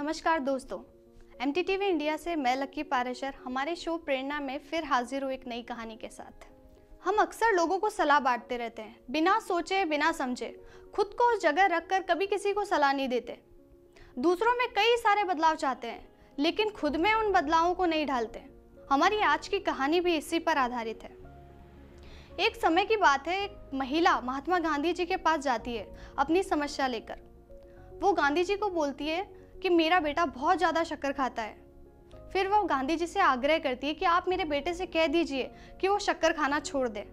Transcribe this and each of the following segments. नमस्कार दोस्तों, एमटीटीवी इंडिया से मैं लक्की पारेश्वर हमारे शो प्रेरणा में फिर हाजिर हूँ एक नई कहानी के साथ। हम अक्सर लोगों को सलाह बांटते रहते हैं, बिना सोचे बिना समझे, खुद को उस जगह रखकर कभी किसी को सलाह नहीं देते। दूसरों में कई सारे बदलाव चाहते हैं, लेकिन खुद में उन बदलावों को नहीं ढालते। हमारी आज की कहानी भी इसी पर आधारित है। एक समय की बात है, एक महिला महात्मा गांधी जी के पास जाती है अपनी समस्या लेकर। वो गांधी जी को बोलती है कि मेरा बेटा बहुत ज़्यादा शक्कर खाता है। फिर वो गांधी जी से आग्रह करती है कि आप मेरे बेटे से कह दीजिए कि वो शक्कर खाना छोड़ दे।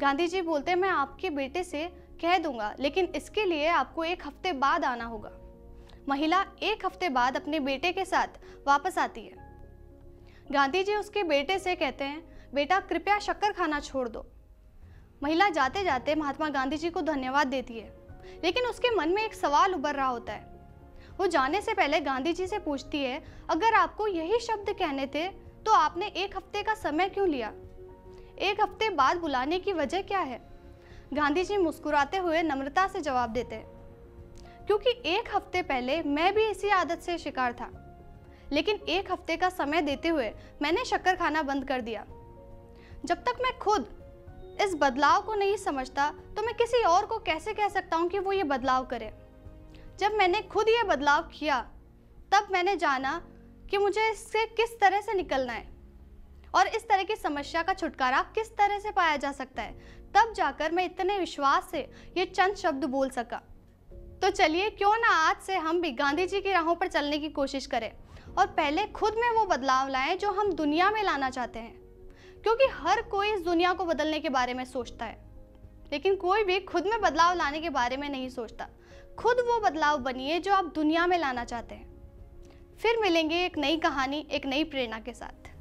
गांधी जी बोलते हैं, मैं आपके बेटे से कह दूंगा, लेकिन इसके लिए आपको 1 हफ्ते बाद आना होगा। महिला 1 हफ्ते बाद अपने बेटे के साथ वापस आती है। गांधी जी उसके बेटे से कहते हैं, बेटा कृपया शक्कर खाना छोड़ दो। महिला जाते जाते महात्मा गांधी जी को धन्यवाद देती है, लेकिन उसके मन में एक सवाल उभर रहा होता है। वो जाने से पहले गांधी जी से पूछती है, अगर आपको यही शब्द कहने थे तो आपने 1 हफ्ते का समय क्यों लिया? 1 हफ्ते बाद बुलाने की वजह क्या है? गांधी जी मुस्कुराते हुए नम्रता से जवाब देते हैं, क्योंकि 1 हफ्ते पहले मैं भी इसी आदत से शिकार था, लेकिन 1 हफ्ते का समय देते हुए मैंने शक्कर खाना बंद कर दिया। जब तक मैं खुद इस बदलाव को नहीं समझता तो मैं किसी और को कैसे कह सकता हूँ कि वो ये बदलाव करे। जब मैंने खुद ये बदलाव किया, तब मैंने जाना कि मुझे इससे किस तरह से निकलना है और इस तरह की समस्या का छुटकारा किस तरह से पाया जा सकता है। तब जाकर मैं इतने विश्वास से ये चंद शब्द बोल सका। तो चलिए, क्यों ना आज से हम भी गांधी जी की राहों पर चलने की कोशिश करें और पहले खुद में वो बदलाव लाएं जो हम दुनिया में लाना चाहते हैं। क्योंकि हर कोई इस दुनिया को बदलने के बारे में सोचता है, लेकिन कोई भी खुद में बदलाव लाने के बारे में नहीं सोचता। खुद वो बदलाव बनिए जो आप दुनिया में लाना चाहते हैं। फिर मिलेंगे एक नई कहानी, एक नई प्रेरणा के साथ।